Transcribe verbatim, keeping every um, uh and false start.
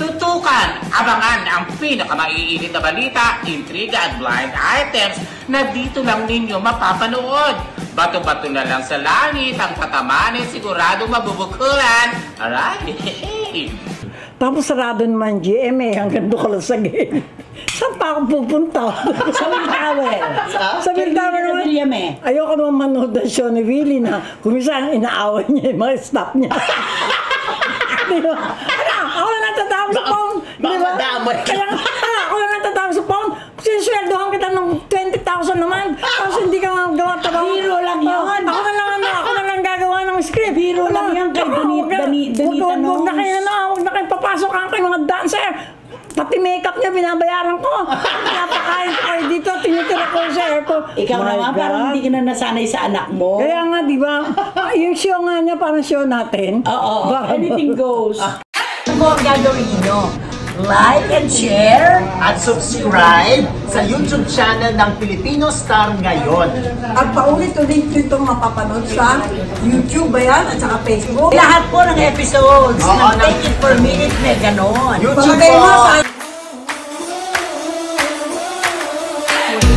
Tutukan! Abangan ang pinakamaiinit na balita, intriga at blind items na dito lang ninyo mapapanood. Bato-bato na lang sa langit ang patamanin, siguradong mabubukulan. Alright! Tapos sarado naman G M eh, hanggang doon ka lang sa game. Saan pa akong pupunta? Sa Wiltawe. Sa Wiltawe naman. Ayoko naman manood na show ni Willie na kumisa ang inaawan niya yung mga staff niya. Diba? Ano? Ako na natatawag sa phone. Diba? Kaya ako na natatawag sa phone. Sinisweldohan kita ng twenty thousand naman. Tapos hindi ka nga gawa-tabang. Hero lang yun. Ako na lang ano. Ako na lang gagawa ng script. Hero lang yan kay Donita Nose. Huwag na kayo na. Huwag na kayo papasok ang kay mga dancer. Pati makeup niya, binabayaran ko. Napakain ko dito, tinitira ko sa airport. Ikaw naman, parang hindi ka na nasanay sa anak mo. Kaya nga, di ba? Yung show nga niya, parang show natin. Oo, anything goes. Huwag gagawin nyo. Like and share at subscribe sa YouTube channel ng Pilipino Star Ngayon. At paulit-ulit nito mapapanood sa YouTube ba yan? At saka Facebook. Lahat po ng episodes ng Take It Per Minute may ganon. YouTube po!